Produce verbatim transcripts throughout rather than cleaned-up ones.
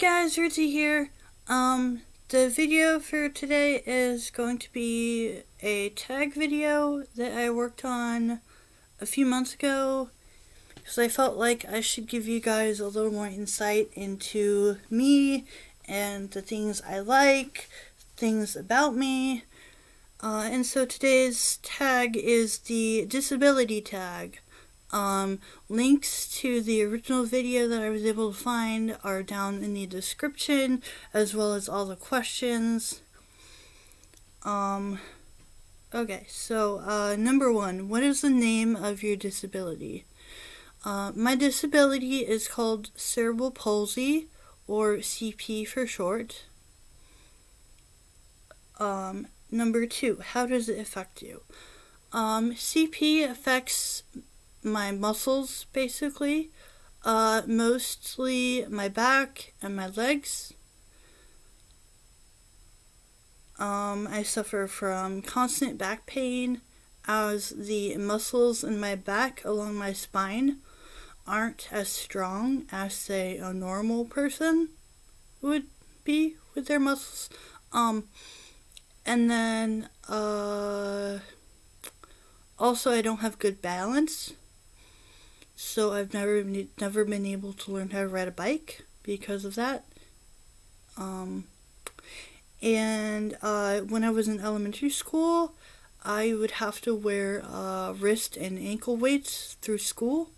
Hey guys, Ritzy here. Um, the video for today is going to be a tag video that I worked on a few months ago because I felt like I should give you guys a little more insight into me and the things I like, things about me. Uh, and so today's tag is the disability tag. Um, links to the original video that I was able to find are down in the description, as well as all the questions. Um, okay, so, uh, number one, what is the name of your disability? Uh, my disability is called cerebral palsy, or C P for short. Um, number two, how does it affect you? Um, C P affects my muscles, basically, uh, mostly my back and my legs. Um, I suffer from constant back pain as the muscles in my back along my spine aren't as strong as, say, a normal person would be with their muscles. Um, and then, uh, also I don't have good balance. So I've never never been able to learn how to ride a bike because of that. Um, and uh, when I was in elementary school, I would have to wear uh, wrist and ankle weights through school.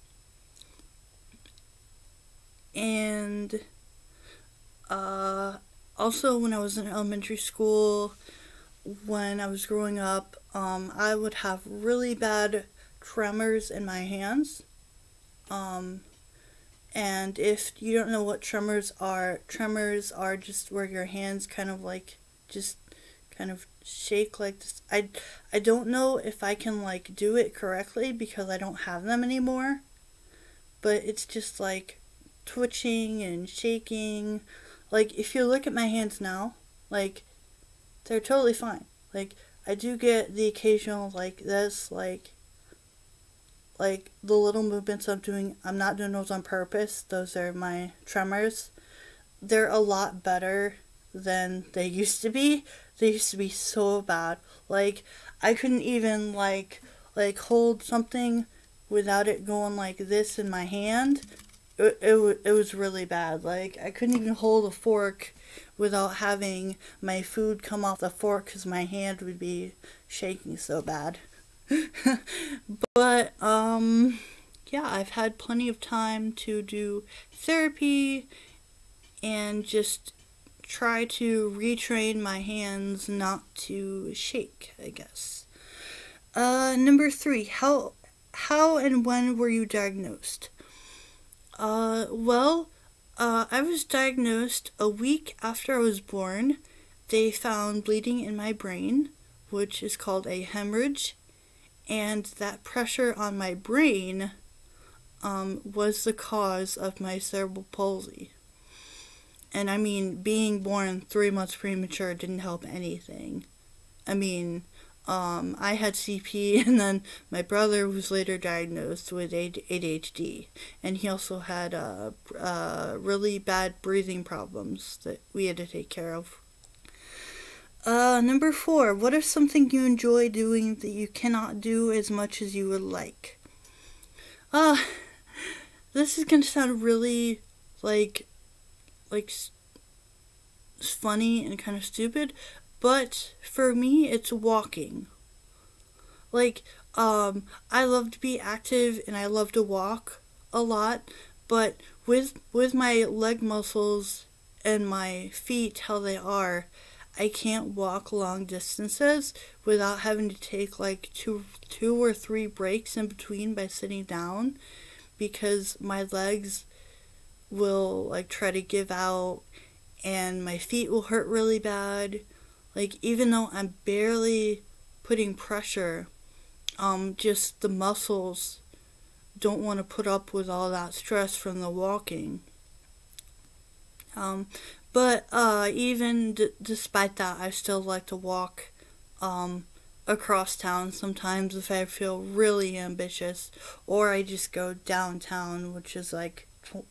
And uh, also when I was in elementary school, when I was growing up, um, I would have really bad tremors in my hands. Um, and if you don't know what tremors are, tremors are just where your hands kind of like, just kind of shake like this. I, I don't know if I can like do it correctly because I don't have them anymore, but it's just like twitching and shaking. Like if you look at my hands now, like they're totally fine. Like I do get the occasional like this, like Like, the little movements I'm doing, I'm not doing those on purpose. Those are my tremors. They're a lot better than they used to be. They used to be so bad. Like, I couldn't even, like, like hold something without it going like this in my hand. It, it, it was really bad. Like, I couldn't even hold a fork without having my food come off the fork because my hand would be shaking so bad. But, um, yeah, I've had plenty of time to do therapy and just try to retrain my hands not to shake, I guess. Uh, number three, how, how and when were you diagnosed? Uh, well, uh, I was diagnosed a week after I was born. They found bleeding in my brain, which is called a hemorrhage. And that pressure on my brain um, was the cause of my cerebral palsy. And I mean, being born three months premature didn't help anything. I mean, um, I had C P, and then my brother was later diagnosed with A D H D. And he also had uh, uh, really bad breathing problems that we had to take care of. Uh, number four, what is something you enjoy doing that you cannot do as much as you would like? Uh, this is gonna sound really, like, like, funny and kind of stupid, but for me, it's walking. Like, um, I love to be active and I love to walk a lot, but with, with my leg muscles and my feet, how they are, I can't walk long distances without having to take like two, two or three breaks in between by sitting down because my legs will like try to give out and my feet will hurt really bad. Like even though I'm barely putting pressure, um, just the muscles don't want to put up with all that stress from the walking. Um, But uh, even d despite that, I still like to walk um, across town sometimes if I feel really ambitious. Or I just go downtown, which is like tw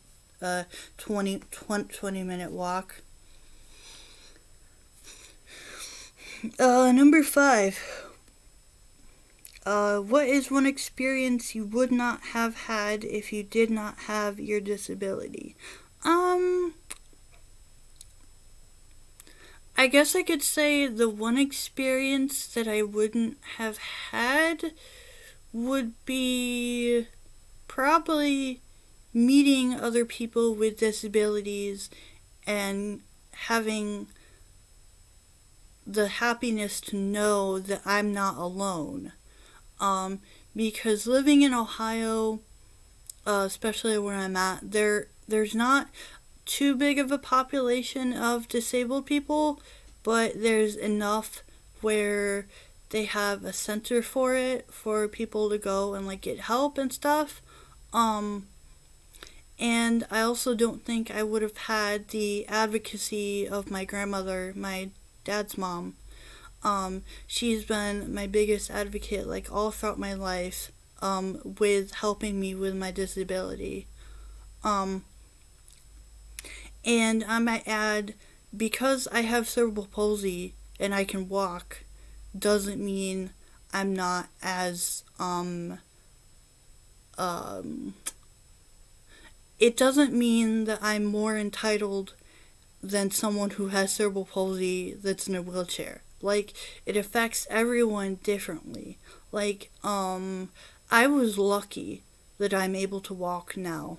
a twenty, twenty, twenty minute walk. Uh, number five. Uh, what is one experience you would not have had if you did not have your disability? Um, I guess I could say the one experience that I wouldn't have had would be probably meeting other people with disabilities and having the happiness to know that I'm not alone. Um, because living in Ohio, uh, especially where I'm at, there there's not too big of a population of disabled people, but there's enough where they have a center for it, for people to go and like get help and stuff. Um, and I also don't think I would have had the advocacy of my grandmother, my dad's mom. Um, she's been my biggest advocate, like, all throughout my life, um, with helping me with my disability. Um, and I might add, because I have cerebral palsy and I can walk, doesn't mean I'm not as, um, um, it doesn't mean that I'm more entitled than someone who has cerebral palsy that's in a wheelchair. Like, it affects everyone differently. Like, um, I was lucky that I'm able to walk now,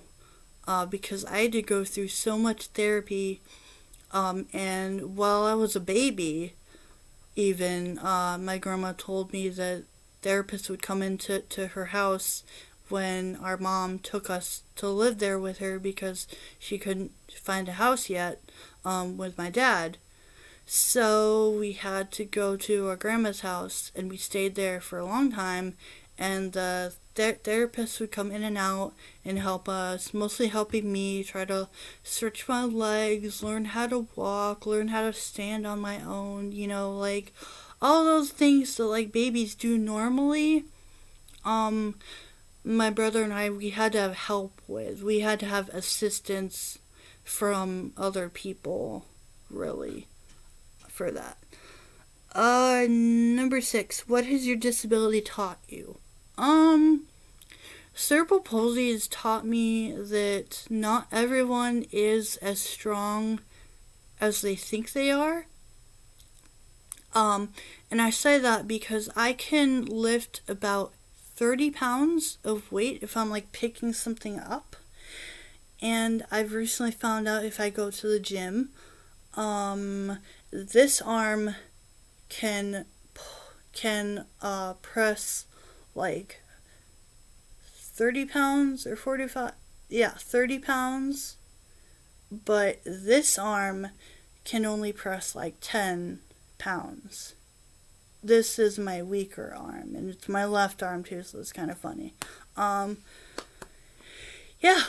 uh, because I had to go through so much therapy, um, and while I was a baby, even, uh, my grandma told me that therapists would come into to her house when our mom took us to live there with her because she couldn't find a house yet, um, with my dad. So we had to go to our grandma's house, and we stayed there for a long time, and the ther therapists would come in and out and help us, mostly helping me try to stretch my legs, learn how to walk, learn how to stand on my own, you know, like, all those things that, like, babies do normally. Um, my brother and I, we had to have help with. We had to have assistance from other people, really. For that. Uh, number six. What has your disability taught you? Um, cerebral palsy has taught me that not everyone is as strong as they think they are. Um, and I say that because I can lift about thirty pounds of weight if I'm like picking something up. And I've recently found out if I go to the gym, um, this arm can can uh, press like thirty pounds or forty-five, yeah, thirty pounds, but this arm can only press like ten pounds. This is my weaker arm, and it's my left arm too, so it's kind of funny. Um, yeah.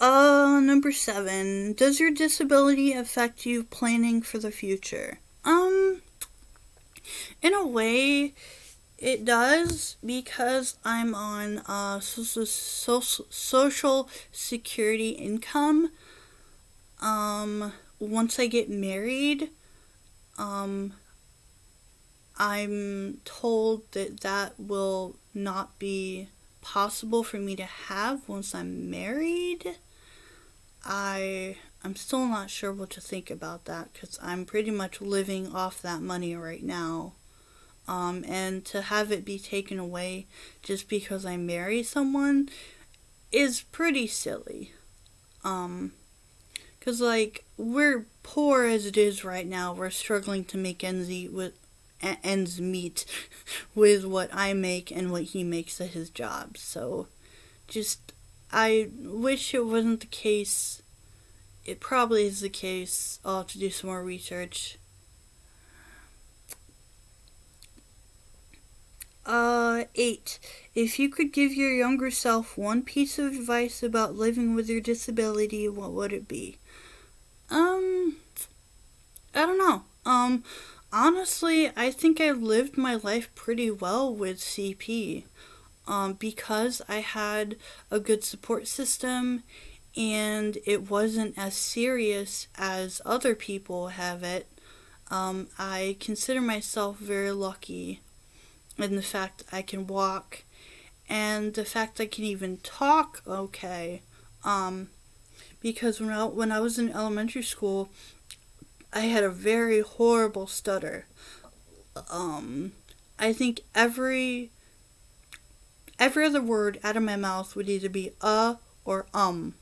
Uh, number seven. Does your disability affect you planning for the future? Um, in a way, it does, because I'm on, uh, social, social, social security income. Um, once I get married, um, I'm told that that will not be possible for me to have once I'm married. I, I'm still not sure what to think about that, because I'm pretty much living off that money right now. Um, and to have it be taken away just because I marry someone is pretty silly. Um, because, like, we're poor as it is right now. We're struggling to make ends meet with, ends meet with what I make and what he makes at his job. So, just... I wish it wasn't the case. It probably is the case. I'll have to do some more research. Uh, eight. If you could give your younger self one piece of advice about living with your disability, what would it be? Um, I don't know. Um, honestly, I think I lived my life pretty well with C P, um, because I had a good support system and it wasn't as serious as other people have it. Um, I consider myself very lucky in the fact I can walk and the fact I can even talk okay. Um, because when I, when I was in elementary school, I had a very horrible stutter. Um, I think every, every other word out of my mouth would either be uh or um.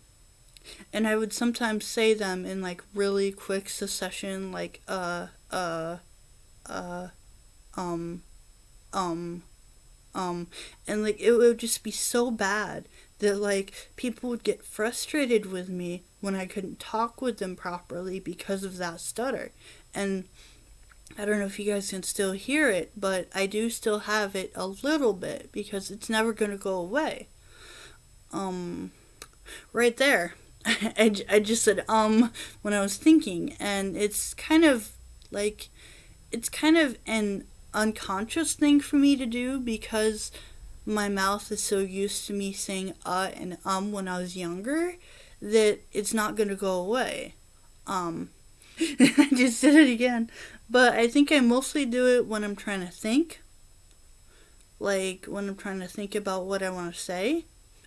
And I would sometimes say them in, like, really quick succession, like, uh, uh, uh, um, um, um, and, like, it would just be so bad that, like, people would get frustrated with me when I couldn't talk with them properly because of that stutter. And I don't know if you guys can still hear it, but I do still have it a little bit because it's never going to go away. Um, right there. I, I just said, um, when I was thinking, and it's kind of, like, it's kind of an unconscious thing for me to do because my mouth is so used to me saying uh and um when I was younger that it's not going to go away. Um, I just did it again. But I think I mostly do it when I'm trying to think, like, when I'm trying to think about what I want to say,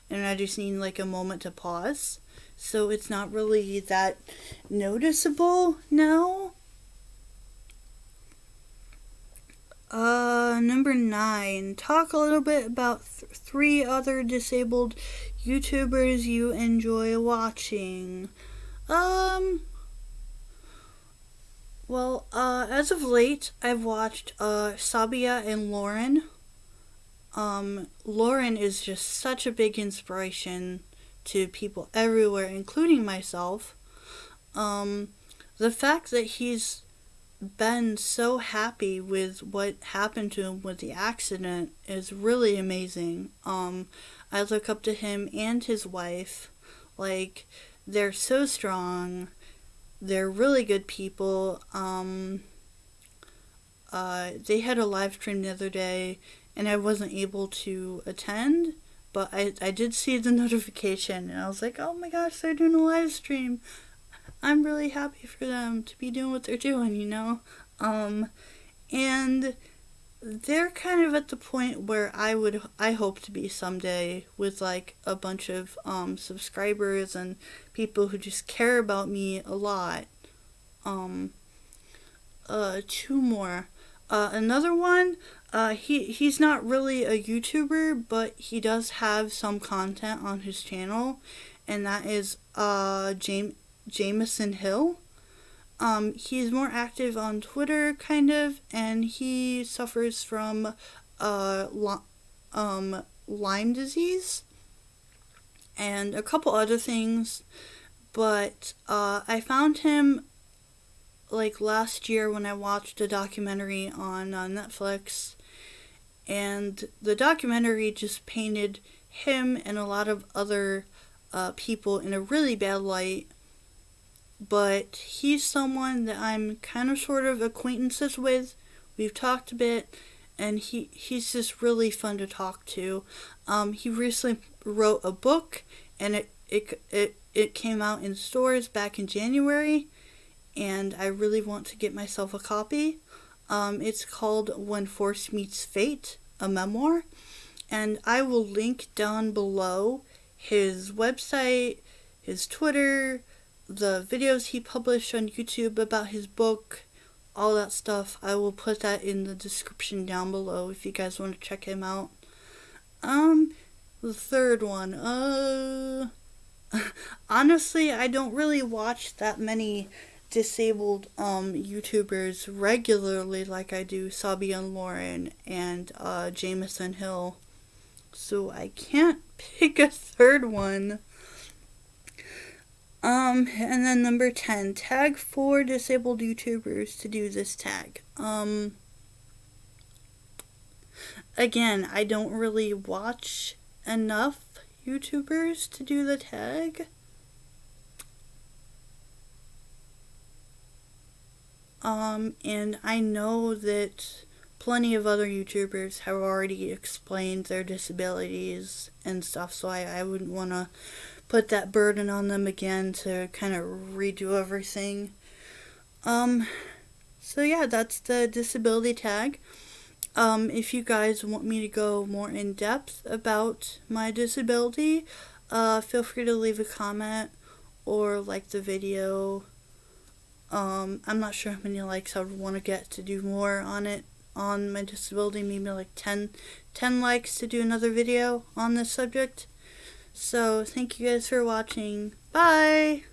and I just need, like, a moment to pause. So it's not really that noticeable now. Uh, number nine. Talk a little bit about th three other disabled YouTubers you enjoy watching. Um, well, uh, as of late, I've watched, uh, Sabia and Lauren. Um, Lauren is just such a big inspiration to people everywhere, including myself. Um, the fact that he's been so happy with what happened to him with the accident is really amazing. Um, I look up to him and his wife. Like, they're so strong. They're really good people. Um, uh, they had a live stream the other day, and I wasn't able to attend, but I, I did see the notification, and I was like, oh my gosh, they're doing a live stream. I'm really happy for them to be doing what they're doing, you know? Um, and they're kind of at the point where I would, I hope to be someday, with, like, a bunch of um, subscribers and people who just care about me a lot. Um, uh, two more. Uh, another one, uh, he, he's not really a YouTuber, but he does have some content on his channel, and that is, uh, Jame Jameson Hill. Um, he's more active on Twitter, kind of, and he suffers from, uh, L um, Lyme disease, and a couple other things, but, uh, I found him, like, last year when I watched a documentary on uh, Netflix, and the documentary just painted him and a lot of other uh, people in a really bad light, but he's someone that I'm kind of sort of acquaintances with. We've talked a bit, and he, he's just really fun to talk to. Um, he recently wrote a book, and it, it, it, it came out in stores back in January, and I really want to get myself a copy. Um, it's called When Force Meets Fate, a memoir. And I will link down below his website, his Twitter, the videos he published on YouTube about his book, all that stuff. I will put that in the description down below if you guys want to check him out. Um, the third one. Uh, honestly, I don't really watch that many disabled um YouTubers regularly like I do Sabia and Lauren and uh Jameson Hill, so I can't pick a third one. Um and then number ten, tag four disabled YouTubers to do this tag. Um again, I don't really watch enough YouTubers to do the tag. Um, and I know that plenty of other YouTubers have already explained their disabilities and stuff, so I, I wouldn't want to put that burden on them again to kind of redo everything. Um, so yeah, that's the disability tag. Um, if you guys want me to go more in depth about my disability, uh, feel free to leave a comment or like the video. Um, I'm not sure how many likes I would want to get to do more on it, on my disability, maybe like ten, ten likes to do another video on this subject. So, thank you guys for watching. Bye!